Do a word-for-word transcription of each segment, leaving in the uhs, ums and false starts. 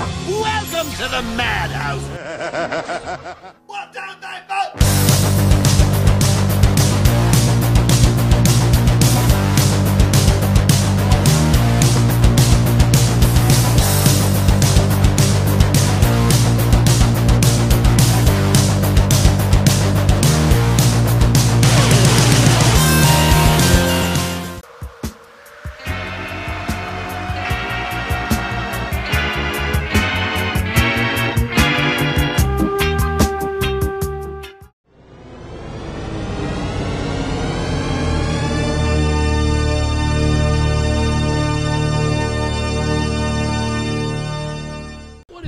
Welcome to the madhouse. What down thy boat?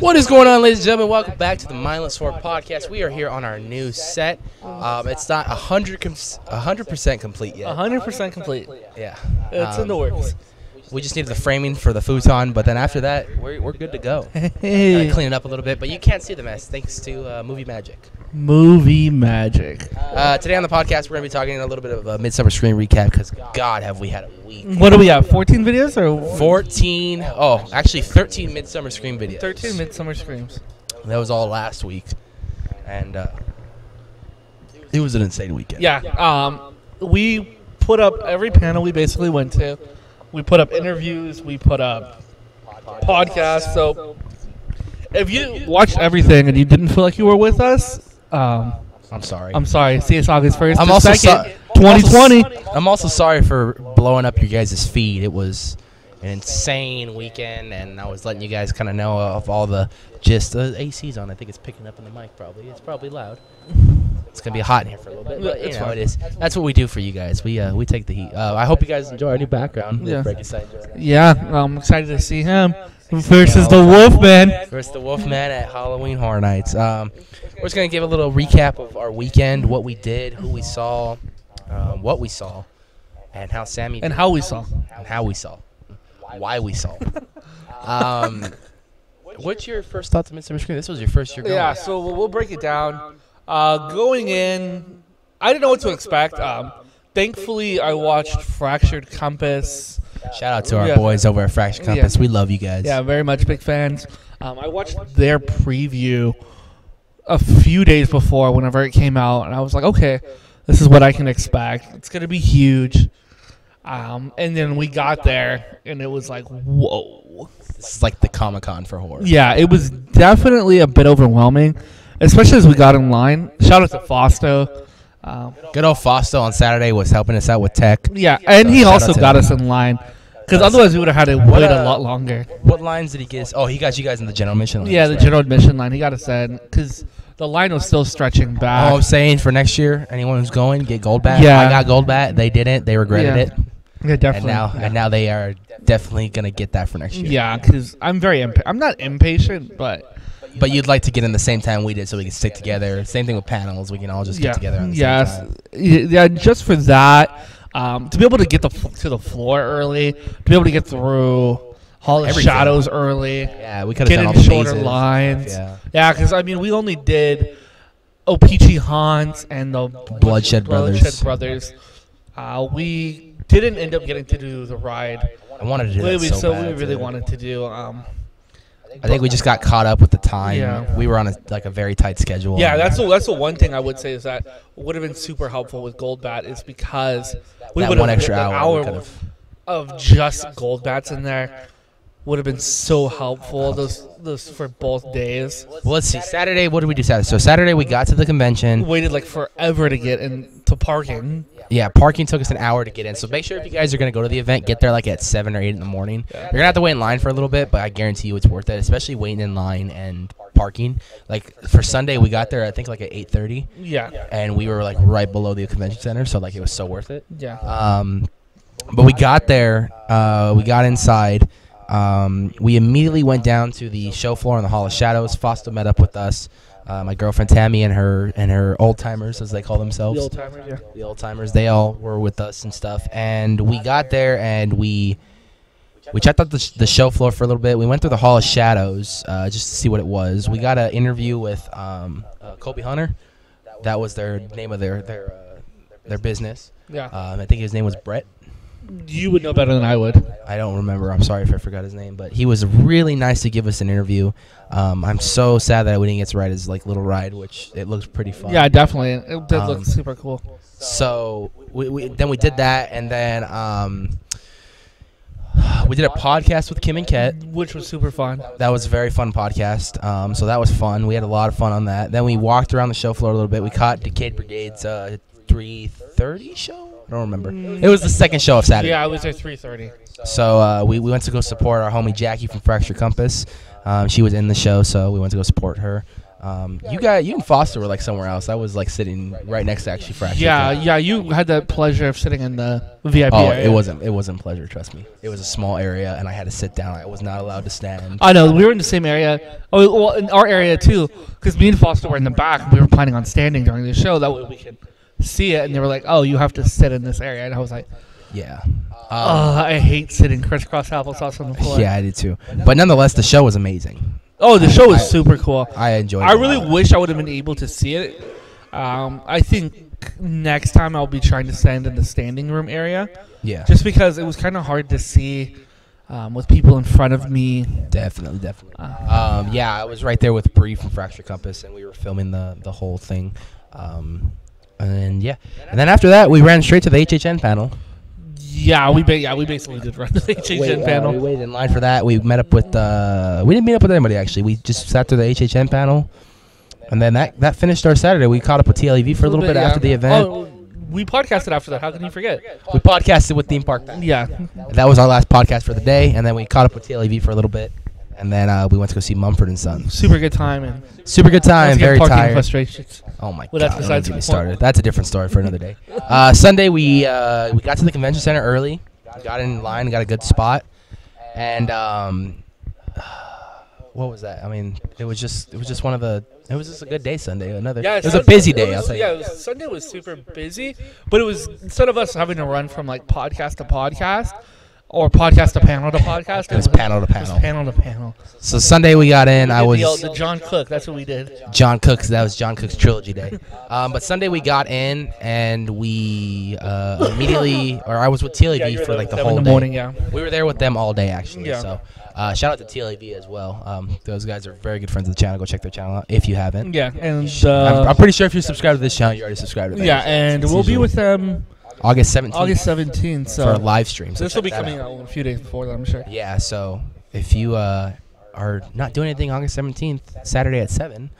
What is going on, ladies and gentlemen? Welcome back to the Mindless Horror Podcast. We are here on our new set. Um, it's not one hundred percent complete yet. one hundred percent complete. Yeah. It's um, in the works. We just needed the framing for the futon, but then after that, we're, we're good to go. Hey. Gotta clean it up a little bit, but you can't see the mess thanks to uh, Movie Magic. Movie Magic. Uh, today on the podcast, we're going to be talking a little bit of a Midsummer Scream recap because, God, have we had a week. What do we have, fourteen videos? Or fourteen. Oh, actually, thirteen Midsummer Scream videos. thirteen Midsummer Screams. That was all last week, and uh, it was an insane weekend. Yeah. Um, we put up every panel we basically went to. We put up interviews. We put up podcasts. So if you watched everything and you didn't feel like you were with us, Um, I'm sorry. I'm sorry. See, it's August first. I'm also sorry. twenty twenty. I'm also sorry for blowing up your guys' feed. It was an insane weekend, and I was letting you guys kind of know of all the gist. The A C's on. I think it's picking up in the mic. Probably. It's probably loud. It's gonna be hot in here for a little bit. But, you know, it is. That's what we do for you guys. We uh, we take the heat. Uh, I hope you guys enjoy our new background. Yeah. Yeah. I'm excited to see him. Versus the Wolfman. Versus the Wolfman at Halloween Horror Nights. Um, we're just going to give a little recap of our weekend, what we did, who we saw, um, what we saw, and how Sammy did. And how we saw. And how we saw. Why we saw. um, what's your first thoughts on Midsummer Scream? This was your first year going. Yeah, so we'll break it down. Uh, going in, I didn't know what to expect. Um, thankfully, I watched Fractured Compass. Shout out to our yeah. boys over at Fractured Compass. Yeah. We love you guys. Yeah, very much big fans. Um, I watched their preview a few days before whenever it came out, and I was like, okay, this is what I can expect. It's going to be huge. Um, and then we got there, and it was like, whoa. This is like the Comic-Con for horror. Yeah, it was definitely a bit overwhelming, especially as we got in line. Shout out to Fosto. Um, Good old Fosto on Saturday was helping us out with tech. Yeah, and so he also got us in line, because otherwise we would have had to wait uh, a lot longer. What lines did he get us? Oh, he got you guys in the general admission line. Yeah, the right. general admission line. He got us in, because the line was still stretching back. Oh, I'm saying for next year, anyone who's going, get Goldbat. Yeah. I got Goldbat. They didn't. They regretted yeah. it. Yeah, definitely. And now, yeah. and now they are definitely going to get that for next year. Yeah, because I'm very impa- I'm not impatient, but... But you'd like to get in the same time we did so we can stick together. Same thing with panels. We can all just get yeah. together on the yes. same time. Yeah, just for that, um, to be able to get the f to the floor early, to be able to get through Hall of Everything. Shadows early. Yeah, we could have done all the shorter lines. Yeah, because, yeah, I mean, we only did O P G Haunt and the Bloodshed Brothers. Bloodshed Brothers. Uh, we didn't end up getting to do the ride. I wanted to do that so, so bad. We really too. wanted to do... Um, I think we just got caught up with the time. Yeah. We were on a, like a very tight schedule. Yeah, that's the, that's the one thing I would say is that would have been super helpful with Goldbat is because we would have an hour, hour of just Goldbats in there would have been so helpful. Those those for both days. Well, let's see. Saturday, what did we do Saturday? So Saturday we got to the convention. Waited like forever to get into parking. Yeah, parking took us an hour to get in. So make sure if you guys are going to go to the event, get there like at seven or eight in the morning. You're going to have to wait in line for a little bit, but I guarantee you it's worth it, especially waiting in line and parking. Like for Sunday, we got there, I think, like at eight thirty. Yeah. And we were like right below the convention center, so like it was so worth it. Yeah. Um, but we got there. Uh, we got inside. Um, we immediately went down to the show floor in the Hall of Shadows. Fosto met up with us. Uh, my girlfriend Tammy and her and her old timers, as they call themselves, the old timers, yeah. the old timers. They all were with us and stuff. And we got there and we we checked out the, sh the show floor for a little bit. We went through the Hall of Shadows uh, just to see what it was. We got an interview with um, uh, Kobe Hunter. That was their name of their their uh, their business. Yeah. Um, I think his name was Brett. You would know better than I would. I don't remember. I'm sorry if I forgot his name, but he was really nice to give us an interview. Um, I'm so sad that we didn't get to ride his like little ride, which it looks pretty fun. Yeah, definitely. It did um, look super cool. So we, we then we did that, and then um, we did a podcast with Kim and Ket, which was super fun. That was a very fun podcast. Um, so that was fun. We had a lot of fun on that. Then we walked around the show floor a little bit. We caught Decade Brigade's uh, three thirty show. I don't remember. It was the second show of Saturday. Yeah, I was at three thirty. So uh, we, we went to go support our homie Jackie from Fractured Compass. Um, she was in the show, so we went to go support her. Um, you got you and Fosto were like somewhere else. I was like sitting right next to actually Fractured. Yeah, yeah. You had the pleasure of sitting in the V I P. Oh, area. it wasn't it wasn't pleasure. Trust me, it was a small area, and I had to sit down. I was not allowed to stand. I know we were in the same area. Oh, well, in our area too, because me and Fosto were in the back. We were planning on standing during the show. That way we could see it, and they were like, "Oh, you have to sit in this area," and I was like, "Yeah, uh, oh, I hate sitting crisscross applesauce on the floor." Yeah, I did too. But nonetheless, the show was amazing. Oh, the show was I, super cool. I enjoyed. I it. I really wish I would have been able to see it. Um, I think next time I'll be trying to stand in the standing room area. Yeah. Just because it was kind of hard to see. Um, with people in front of me. Definitely, definitely. Uh, um, yeah, I was right there with Bree from Fractured Compass, and we were filming the the whole thing. Um, And yeah, and then after that, we ran straight to the H H N panel. Yeah, we ba yeah we basically did run to the H H N Wait, panel. Uh, we waited in line for that. We met up with uh, we didn't meet up with anybody actually. We just sat to the H H N panel, and then that that finished our Saturday. We caught up with T L E V for a little, a little bit, bit yeah. after the event. Oh, we podcasted after that. How can you forget? We podcasted with Theme Park Pass. Yeah, that was our last podcast for the day, and then we caught up with T L E V for a little bit. And then uh, we went to go see Mumford and Sons. Super good time. And Super good time. Very tired. Frustrations. Oh, my well, God. That's, besides get started. that's a different story for another day. Uh, Sunday, we uh, we got to the convention center early. Got in line. Got a good spot. And um, what was that? I mean, it was just it was just one of the – it was just a good day Sunday. Another. Yeah, it was a busy day, I'll tell you. Yeah, it was, Sunday was super busy. But it was – instead of us having to run from, like, podcast to podcast – Or podcast to panel to podcast. It was panel to panel. It was panel to panel. So Sunday we got in. We I was the, old, the John Cook. That's what we did. John Cook's. That was John Cook's trilogy day. um, but Sunday we got in and we uh, immediately, or I was with T L E V yeah, for like the whole in the morning, day. Yeah. We were there with them all day actually. Yeah. So uh, shout out to T L E V as well. Um, those guys are very good friends of the channel. Go check their channel out if you haven't. Yeah, and uh, I'm, I'm pretty sure if you're subscribed to this channel, you already subscribed to them. Yeah, and it's we'll be with them. August seventeenth. August seventeenth. So for a live stream. So this will be coming out a few days before that, I'm sure. Yeah, so if you uh, are not doing anything August seventeenth, Saturday at seven,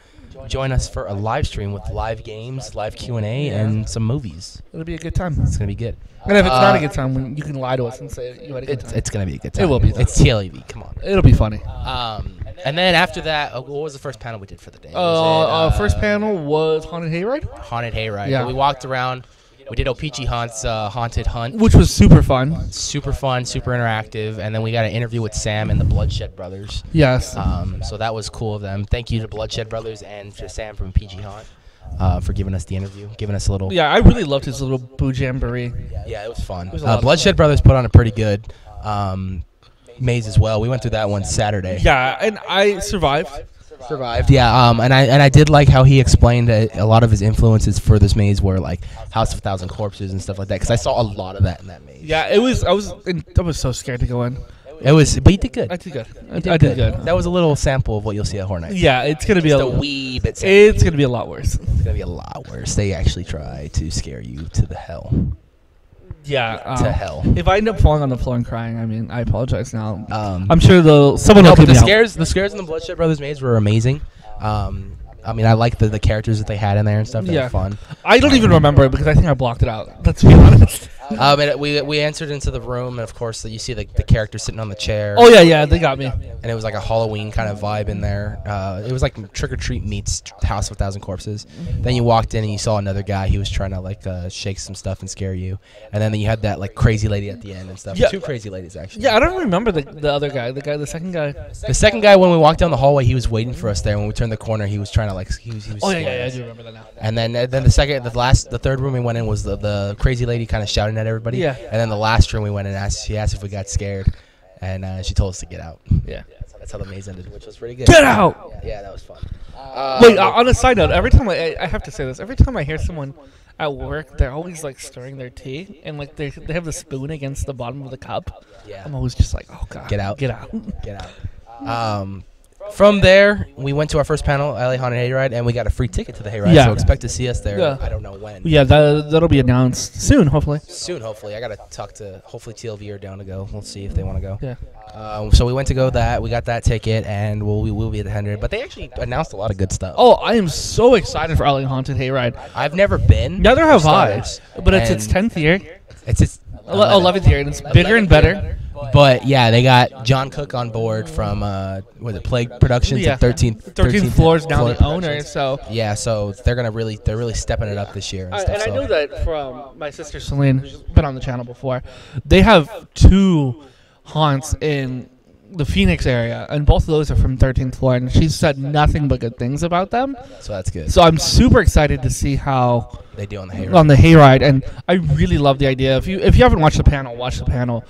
join us for a live stream with live games, live Q and A, yeah. and some movies. It'll be a good time. It's going to be good. And if it's uh, not a good time, you can lie to us and say you had a good it's, time. It's going to be a good time. It will be. It's T L E V. Come on. It'll be funny. Um, and then after that, what was the first panel we did for the day? Uh, was it, uh, first panel was Haunted Hayride? Haunted Hayride. Yeah. We walked around. We did O P G Haunt's uh, Haunted Hunt. Which was super fun. Super fun, super interactive. And then we got an interview with Sam and the Bloodshed Brothers. Yes. Um, so that was cool of them. Thank you to Bloodshed Brothers and to Sam from P G Haunt uh, for giving us the interview, giving us a little... Yeah, I really loved his little boo jamboree. Yeah, it was fun. It was uh, Bloodshed Brothers put on a pretty good um, maze as well. We went through that one Saturday. Yeah, and I survived. Survived, yeah, um, and I and I did like how he explained that a lot of his influences for this maze were like House of a Thousand Corpses and stuff like that. Because I saw a lot of that in that maze. Yeah, it was. I was. In, I was so scared to go in. It was, but you did good. I did good. I did, I did good. good. That was a little sample of what you'll see at Horror Nights. Yeah, it's gonna be Just a, a wee bit. Sample. It's gonna be a lot worse. It's gonna be a lot worse. They actually try to scare you to the hell. Yeah, um, to hell. If I end up falling on the floor and crying, I mean, I apologize now. Um, I'm sure the someone will keep me out. The scares, the scares in the Bloodshed Brothers maze were amazing. Um, I mean, I liked the the characters that they had in there and stuff. They yeah, were fun. I don't even remember it because I think I blocked it out. Let's be honest. Um, and we we entered into the room, and of course, you see the the character sitting on the chair. Oh yeah, yeah, they got me. And it was like a Halloween kind of vibe in there. Uh, it was like Trick or Treat meets House of a Thousand Corpses. Then you walked in and you saw another guy. He was trying to like uh, shake some stuff and scare you. And then you had that like crazy lady at the end and stuff. Yeah. Two crazy ladies actually. Yeah, I don't remember the the other guy, the guy, the second guy. The second guy when we walked down the hallway, he was waiting for us there. When we turned the corner, he was trying to like. He was, he was oh yeah, yeah, yeah, I do remember that now. And then uh, then the second, the last, the third room we went in was the the crazy lady kind of shouting at everybody, yeah. And then the last room we went and asked, she asked if we got scared, and uh, she told us to get out. Yeah, That's how the maze ended, which was pretty good. Get out! Yeah, yeah, that was fun. Uh, Wait, uh, on a side note, every time I, I have to say this, every time I hear someone at work, they're always like stirring their tea, and like they they have the spoon against the bottom of the cup. Yeah. I'm always just like, oh god, get out, get out, get out. Um, from there, we went to our first panel, L A. Haunted Hayride, and we got a free ticket to the Hayride. Yeah. So expect to see us there. Yeah. I don't know when. Yeah, that that'll be announced soon, hopefully. Soon, hopefully. I gotta talk to hopefully T L V or down to go. We'll see if they want to go. Yeah. Um, so we went to go that. We got that ticket, and we'll, we will be at one hundred. But they actually announced a lot of good stuff. Oh, I am so excited for L A. Haunted Hayride. I've never been. Neither have I. But it's its tenth year. It's its eleventh year, and it's bigger and better. But yeah, they got John Cook on board from uh, was it Plague Productions yeah. and thirteenth thirteenth Floor's now the owner. So yeah, so they're gonna really they're really stepping it up this year. And, uh, stuff, and so. I know that from my sister Celine, who's been on the channel before. They have two haunts in the Phoenix area, and both of those are from thirteenth Floor, and she's said nothing but good things about them. So that's good. So I'm super excited to see how they do on the hayride. On the hayride, and I really love the idea. If you if you haven't watched the panel, watch the panel.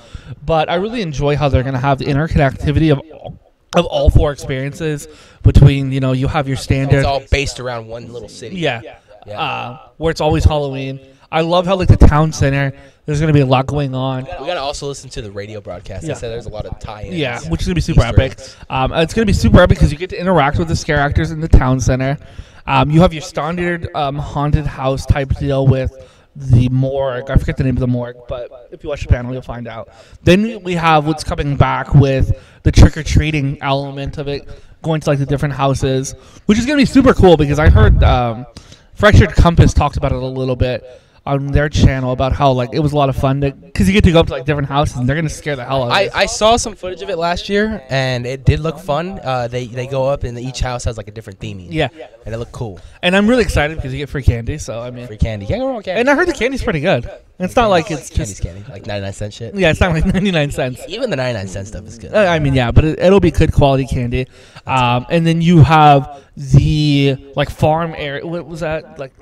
But I really enjoy how they're going to have the interconnectivity of all, of all four experiences between, you know, you have your standard. It's all based around one little city. Yeah, yeah. Uh, where it's always Halloween. I love how, like, the town center, there's going to be a lot going on. We got to also listen to the radio broadcast. Yeah. I said there's a lot of tie-ins. Yeah, which is going to be super Easter epic. Um, it's going to be super epic because you get to interact with the scare actors in the town center. Um, you have your standard um, haunted house type deal with the morgue. I forget the name of the morgue, but if you watch the panel, you'll find out. Then we have what's coming back with the trick-or-treating element of it, going to, like, the different houses, which is going to be super cool because I heard um, Fractured Compass talked about it a little bit on their channel about how, like, it was a lot of fun because you get to go up to, like, different houses and they're gonna scare the hell out of you. I, I saw some footage of it last year and it did look fun. Uh, they they go up and each house has, like, a different theming. Yeah, and it looked cool. And I'm really excited because you get free candy. So I mean, free candy. Can't go wrong with candy. And I heard the candy's pretty good. It's not like it's candy's just candy, like ninety-nine cent shit. Yeah, it's not like ninety-nine cents. Even the ninety-nine cent stuff is good. I mean, yeah, but it, it'll be good quality candy. Um, and then you have the, like, farm area. What was that like?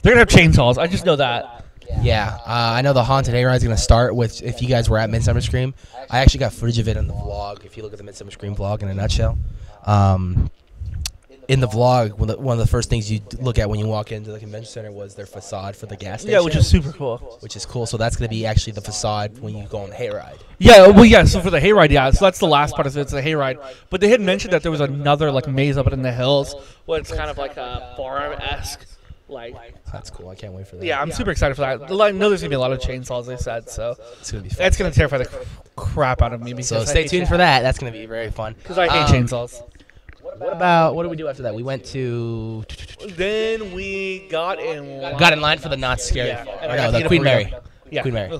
They're going to have chainsaws. I just know that. Yeah. Uh, I know the Haunted Hayride is going to start with, if you guys were at Midsummer Scream, I actually got footage of it in the vlog, if you look at the Midsummer Scream vlog in a nutshell. Um, in the vlog, one of the first things you look at when you walk into the convention center was their facade for the gas station. Yeah, which is super cool. Which is cool. So that's going to be actually the facade when you go on the hayride. Yeah, well, yeah, so for the hayride, yeah, so that's the last part of it, it's the hayride. But they had mentioned that there was another, like, maze up in the hills where it's kind of like a farm-esque. Like, that's cool. I can't wait for that. Yeah, I'm yeah. super excited for that. I know there's gonna be a lot of chainsaws, they said, so it's gonna be fun. That's gonna terrify the cr crap out of me. So stay tuned chainsaws. for that. That's gonna be very fun. Because I hate um, chainsaws. What about, what about what did we do after that? We went to. Then we got in. Line. Got in line for the Not Scary Farm. Yeah. No, the Queen Mary. Yeah. Queen Mary.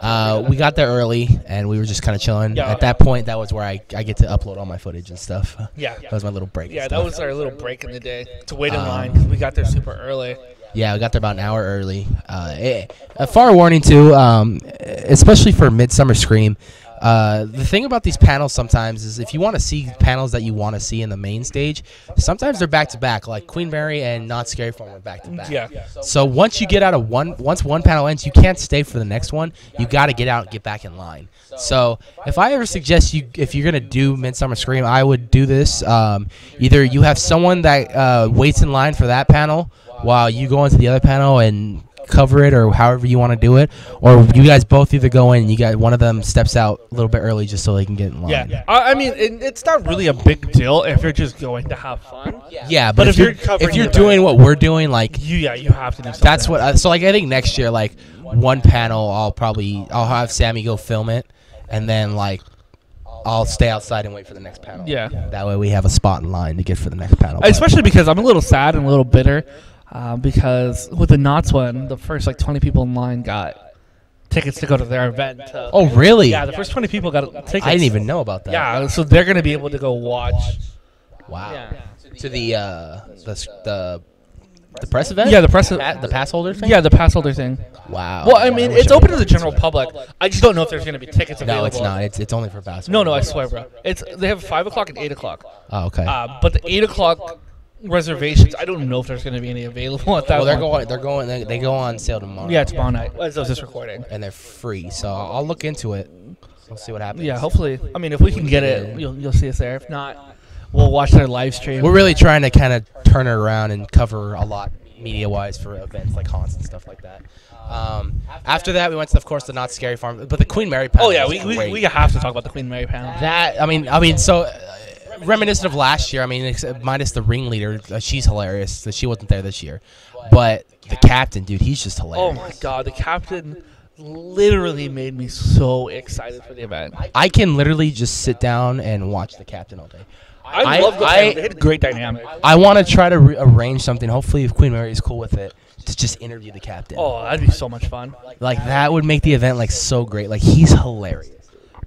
Uh, we got there early, and we were just kind of chilling. Yeah. At that point, that was where I, I get to upload all my footage and stuff. Yeah. That was my little break. Yeah, that was our little break in the day to wait in um, line because we got there super early. Yeah, we got there about an hour early. Uh, it, a far warning, too, um, especially for Midsummer Scream. Uh, the thing about these panels sometimes is if you want to see panels that you want to see in the main stage, sometimes they're back to back, like Queen Mary and Not Scary Farm are back to back. Yeah. So once you get out of one, once one panel ends, you can't stay for the next one. You got to get out and get back in line. So if I ever suggest you, if you're going to do Midsummer Scream, I would do this. Um, either you have someone that uh, waits in line for that panel while you go into the other panel and cover it, or however you want to do it, or you guys both either go in and you got one of them steps out a little bit early just so they can get in line. Yeah, I mean, it, it's not really a big deal if you're just going to have fun. Yeah, but, but if, if you're, you're covering if you're doing what we're doing, like, you, yeah, you have to do something. That's what. I, so, like, I think next year, like, one panel, I'll probably I'll have Sammy go film it, and then, like, I'll stay outside and wait for the next panel. Yeah, that way we have a spot in line to get for the next panel. Especially because I'm a little sad and a little bitter. Uh, because with the Knott's one, the first, like, twenty people in line got tickets to go to their event. Uh, oh, really? Yeah, the first twenty people got tickets. I didn't even know about that. Yeah, so they're going to be able to go watch. Wow. Yeah. To the, uh, the, the, the press event? Yeah, the press the, pa the pass holder thing? Yeah, the pass holder thing. Wow. Well, I mean, yeah, I it's open to the general public. I just don't know if there's going to be tickets available. No, it's not. It's, it's only for pass holders. No, no, I swear, bro. It's, they have five o'clock and eight o'clock. Oh, okay. Uh, but the eight o'clock... reservations, I don't know if there's going to be any available at that. Well, they're going, they're going, they, they go on sale tomorrow. Yeah, tomorrow night. As I was just recording, and they're free, so I'll look into it. Let's see what happens. Yeah, hopefully. I mean, if we can get it, you'll, you'll see us there. If not, we'll watch their live stream. We're really trying to kind of turn it around and cover a lot media-wise for events like haunts and stuff like that. Um, after that, we went to, of course, the Not Scary Farm, but the Queen Mary panel. Oh yeah, we we, we have to talk about the Queen Mary panel. That I mean, I mean, so uh, reminiscent of last year. I mean, minus the ringleader, uh, she's hilarious. That she wasn't there this year, but the captain, dude, he's just hilarious. Oh my god, the captain literally made me so excited for the event. I can literally just sit down and watch the captain all day. I, I love the I, they had a great dynamic. I want to try to re arrange something. Hopefully, if Queen Mary is cool with it, to just interview the captain. Oh, that'd be so much fun. Like that would make the event like so great. Like he's hilarious.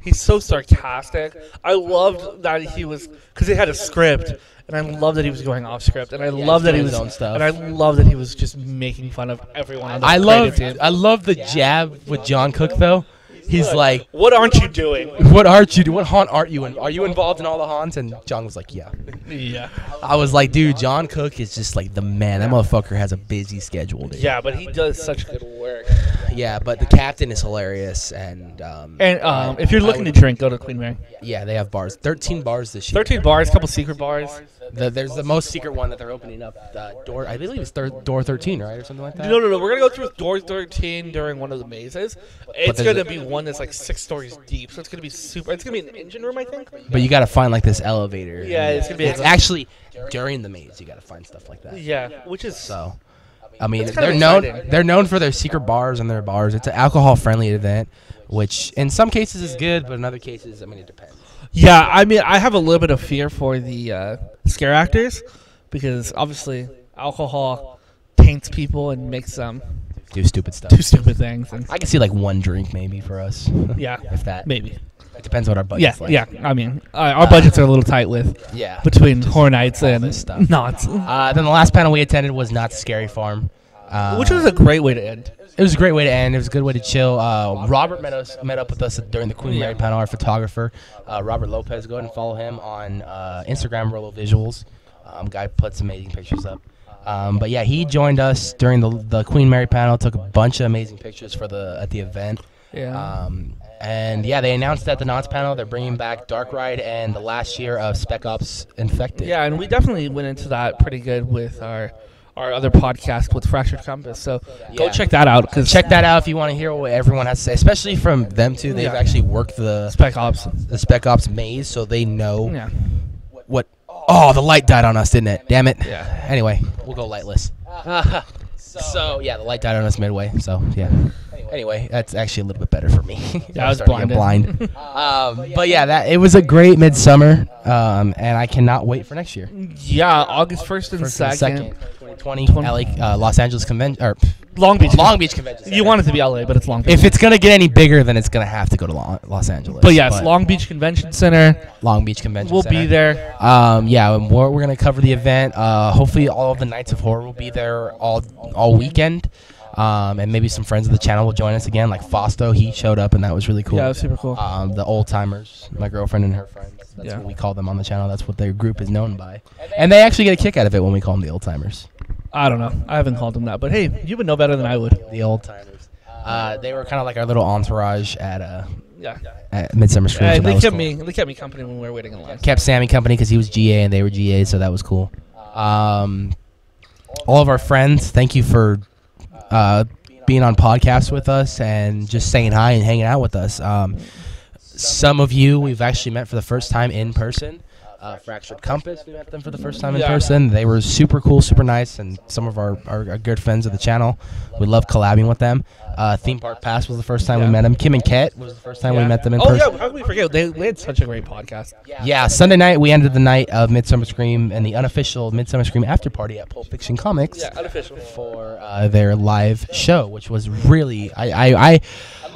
He's so sarcastic. I loved that he was because they had a script, and I loved that he was going off script, and I yeah, loved that he was his own stuff, and I loved that he was just making fun of everyone on the I love team. I love the jab with John Cook though. He's Look, like, what aren't you doing? What aren't you doing? What haunt aren't you in? Are you involved in all the haunts? And John was like, yeah. Yeah. I was like, dude, John Cook is just like the man. That motherfucker has a busy schedule, dude. Yeah, but he does such good work. Yeah, but the captain is hilarious. And um, and um, if you're looking would, to drink, go to Queen Mary. Yeah, they have bars. thirteen bars this year. thirteen bars, a couple secret bars. The, there's the most secret one that they're opening up. Uh, door, I believe it's thir door thirteen, right? Or something like that. No, no, no. We're going to go through door thirteen during one of the mazes. It's going to be one. It's like six stories deep, so it's gonna be super. It's gonna be an engine room, I think. But you gotta find like this elevator. Yeah, it's gonna be. It's actually during the maze. You gotta find stuff like that. Yeah, which is so. I mean, they're known. They're known for their secret bars and their bars. It's an alcohol-friendly event, which in some cases is good, but in other cases, I mean, it depends. Yeah, I mean, I have a little bit of fear for the uh, scare actors because obviously alcohol taints people and makes them. Do stupid stuff. Do stupid things. I can see like one drink maybe for us. Yeah. If that. Maybe. It depends what our budget's yeah, like. Yeah, yeah. I mean, uh, our uh, budgets are a little tight with. Yeah. Between Horror Nights and stuff. Knott's. Uh, then the last panel we attended was Not Scary Farm. Uh, Which was a great way to end. It was a great way to end. It was a good way to chill. Uh, Robert met, us, met up with us during the Queen Mary panel, our photographer. Uh, Robert Lopez. Go ahead and follow him on uh, Instagram, RoboVisuals. Um, guy puts amazing pictures up. Um, but yeah, he joined us during the the Queen Mary panel. Took a bunch of amazing pictures for the at the event. Yeah. Um, and yeah, they announced at the Knott's panel they're bringing back Dark Ride and the last year of Spec Ops Infected. Yeah, and we definitely went into that pretty good with our our other podcast with Fractured Compass. So yeah. Go check that out. Cause check that out if you want to hear what everyone has to say, especially from them too. They've yeah. actually worked the Spec Ops the Spec Ops maze, so they know yeah. what. Oh, the light died on us, didn't it? Damn it. Yeah. Anyway, we'll go lightless. Uh, so, yeah, the light died on us midway. So, yeah. Anyway, that's actually a little bit better for me. Yeah, I was blind. blind. um, but, yeah, that it was a great midsummer, um, and I cannot wait for next year. Yeah, August first and second. twenty twenty, L A, uh, Los Angeles Convention. Or Long Beach. Long Beach Convention Center. You want it to be L A, but it's Long Beach. If it's going to get any bigger, then it's going to have to go to Los Angeles. But, yes, but Long Beach Convention Center. Long Beach Convention we'll Center. We'll be there. Um, yeah, and we're, we're going to cover the event. Uh, hopefully all of the Nights of Horror will be there all, all weekend. Um, and maybe some friends of the channel will join us again, like Fosto. He showed up, and that was really cool. Yeah, that was super cool. Um, the old-timers, my girlfriend and her friends. That's yeah. what we call them on the channel. That's what their group is known by. And they actually get a kick out of it when we call them the old-timers. I don't know. I haven't called them that. But, hey, you would know better than I would. The old-timers. Uh, they were kind of like our little entourage at, uh, yeah. at Midsummer Scream. Yeah, they, kept cool. me, they kept me company when we were waiting in line. Kept Sammy company because he was G A and they were G A, so that was cool. Um, all of our friends, thank you for... Uh, being on podcasts with us and just saying hi and hanging out with us. Um, some of you we've actually met for the first time in person. Uh, Fractured Compass, we met them for the first time in person. They were super cool, super nice, and some of our, our, our good friends of the channel. We love collabing with them. Uh, Theme Park Pass was the first time yeah. we met them. Kim and Ket was the first time yeah. we met them in oh, person. Oh, yeah, how can we forget? They, they had such a great podcast. Yeah, Sunday night, we ended the night of Midsummer Scream and the unofficial Midsummer Scream after party at Pulp Fiction Comics yeah, unofficial. for uh, their live show, which was really, I, I, I,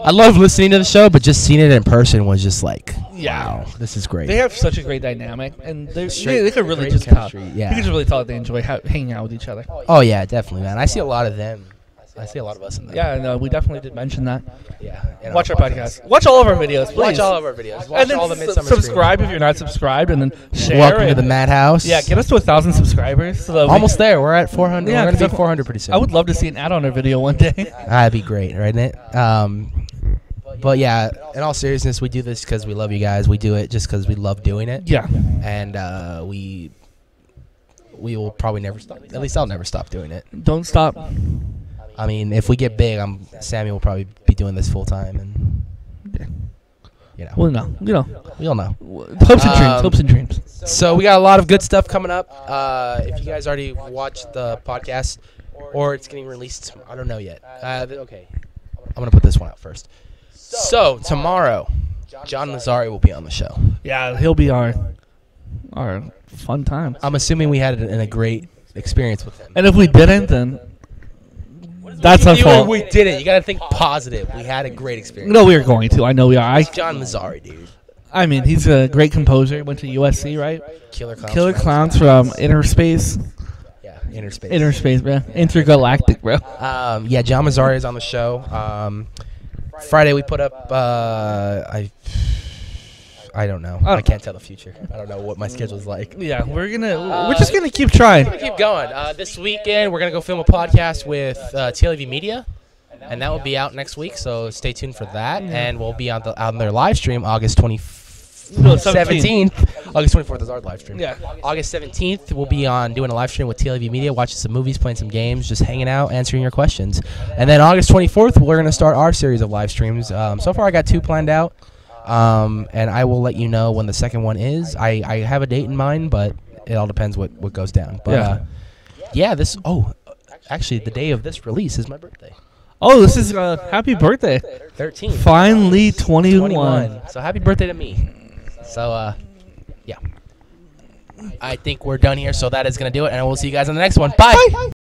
I love listening to the show, but just seeing it in person was just like, yeah. wow, this is great. They have such a great dynamic, and they, they could really just tell. Yeah. You could just really tell that they enjoy ha hanging out with each other. Oh, yeah, definitely, man. I see a lot of them. I see a lot of us in there. Yeah, no, we definitely did mention that. Yeah. Watch our podcast. Watch all of our videos, please. Watch all of our videos. Watch all the Midsummer Scream. Subscribe if you're not subscribed, and then share. Welcome to the madhouse. Yeah, get us to a thousand subscribers. So almost there. We're at four hundred. Yeah, we're going to be four hundred pretty soon. I would love to see an ad on our video one day. That'd be great, right, Nate? Um, But yeah, in all seriousness, we do this because we love you guys. We do it just because we love doing it. Yeah. And uh, we we will probably never stop. At least I'll never stop doing it. Don't stop. I mean, if we get big, I'm Sammy will probably be doing this full time, and yeah. You know. Well, no, you know, we all know. Hopes and um, dreams. Hopes and dreams. So we got a lot of good stuff coming up. Uh, if you guys already watched the podcast, or it's getting released, I don't know yet. Uh, okay, I'm gonna put this one out first. So tomorrow, John Massari will be on the show. Yeah, he'll be our our fun time. I'm assuming we had an, a great experience with him. And if we didn't, then. That's our fault. We did it. You got to think positive. We had a great experience. No, we were going to. I know we are. It's John Massari, dude. I mean, he's a great composer. He went to U S C, right? Killer Clowns. Killer Clowns from Inner Space. Yeah, Inner Space. Inner Space, bro. Intergalactic, bro. Um, yeah, John Massari is on the show. Um, Friday we put up, uh, I I don't know. I can't tell the future. I don't know what my schedule's like. Yeah, we're gonna uh, we're just gonna keep trying. We're gonna keep going. Uh, this weekend we're gonna go film a podcast with uh, T L V Media, and that will be out next week. So stay tuned for that, and we'll be on the on their live stream August seventeenth. August twenty fourth is our live stream. Yeah, August seventeenth we'll be on doing a live stream with T L V Media, watching some movies, playing some games, just hanging out, answering your questions. And then August twenty fourth we're gonna start our series of live streams. Um, so far I got two planned out. Um, and I will let you know when the second one is. I, I have a date in mind, but it all depends what, what goes down. But, yeah. Uh, yeah, this, oh, actually, the day of this release is my birthday. Oh, this is, uh, happy birthday. thirteen. Finally twenty-one. So happy birthday to me. So, uh, yeah. I think we're done here, so that is going to do it, and we'll see you guys on the next one. Bye. Bye.